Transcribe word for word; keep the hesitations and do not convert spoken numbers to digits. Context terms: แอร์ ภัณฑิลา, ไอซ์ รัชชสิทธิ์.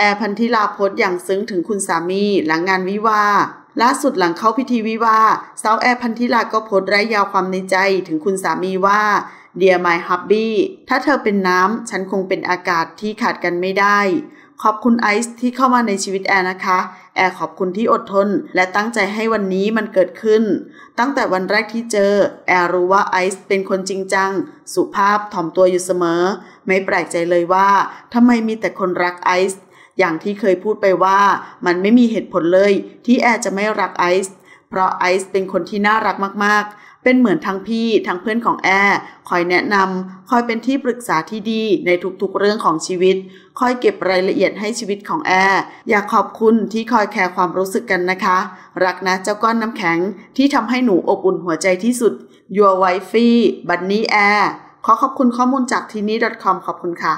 แอร์พันธิลาพจน์อย่างซึ้งถึงคุณสามีหลังงานวิวาห์ล่าสุดหลังเข้าพิธีวิวาห์สาวแอร์พันธิลาก็โพสต์ไร้ยาวความในใจถึงคุณสามีว่า Dear my hubby ถ้าเธอเป็นน้ำฉันคงเป็นอากาศที่ขาดกันไม่ได้ขอบคุณไอซ์ที่เข้ามาในชีวิตแอร์นะคะแอร์ขอบคุณที่อดทนและตั้งใจให้วันนี้มันเกิดขึ้นตั้งแต่วันแรกที่เจอแอร์รู้ว่าไอซ์เป็นคนจริงจังสุภาพถ่อมตัวอยู่เสมอไม่แปลกใจเลยว่าทำไมมีแต่คนรักไอซ์อย่างที่เคยพูดไปว่ามันไม่มีเหตุผลเลยที่แอร์จะไม่รักไอซ์เพราะไอซ์เป็นคนที่น่ารักมากๆเป็นเหมือนทั้งพี่ทั้งเพื่อนของแอร์คอยแนะนำคอยเป็นที่ปรึกษาที่ดีในทุกๆเรื่องของชีวิตคอยเก็บรายละเอียดให้ชีวิตของแอร์อยากขอบคุณที่คอยแคร์ความรู้สึกกันนะคะรักนะเจ้าก้อนน้ำแข็งที่ทำให้หนูอบอุ่นหัวใจที่สุด Your Wifey Bunny Air ขอขอบคุณข้อมูลจากทีนี่ ดอท คอม ขอบคุณค่ะ